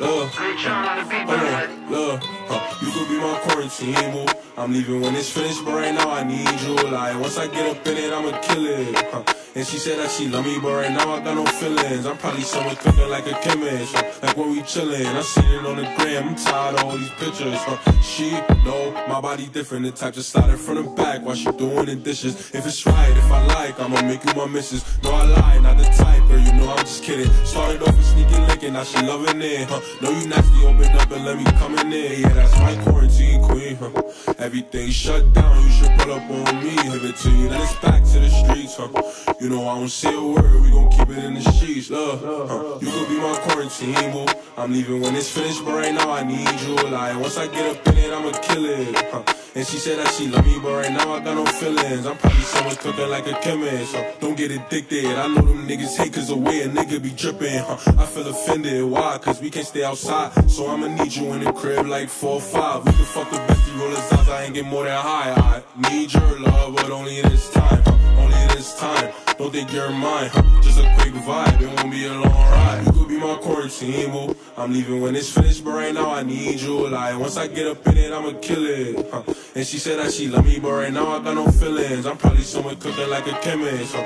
love. Love, you could be my quarantine boo. I'm leaving when it's finished, but right now I need you. Like, once I get up in it, I'ma kill it. And she said that she love me, but right now I got no feelings. I'm probably somewhere cooking like a chemist, like where we chilling. I seen it on the gram, I'm tired of all these pictures. She know my body different, the type to slide it from the back while she doing the dishes. If it's right, if I like, I'ma make you my missus. No, I lie, not the type, girl, you know I'm just kidding. Started off with sneaking licking, now she loving it. No, you nasty, open up and let me come in there. Yeah, that's my quarantine queen. Everything shut down, you should pull up on me. Give it to you, then it's back to the streets. You know I don't say a word, we gon' keep it in the sheets, love. You could be my quarantine boo. I'm leaving when it's finished, but right now I need you. Like, once I get up in it, I'ma kill it. And she said that she love me, but right now I got no feelings. I'm probably someone cooking like a chemist. Don't get addicted, I know them niggas hate, cause the way a nigga be dripping. I feel offended, why? Cause we can't stay outside, so I'ma need you in the crib like 4 or 5. We can fuck with bestie rollers out, I ain't get more than high. I need your love, but only in this time. Only in this time. Don't think you're mine, just a quick vibe, it won't be a long ride. You could be my quarantine boo. I'm leaving when it's finished, but right now I need you. Like, once I get up in it, I'ma kill it. And she said that she love me, but right now I got no feelings. I'm probably somewhere cooking like a chemist.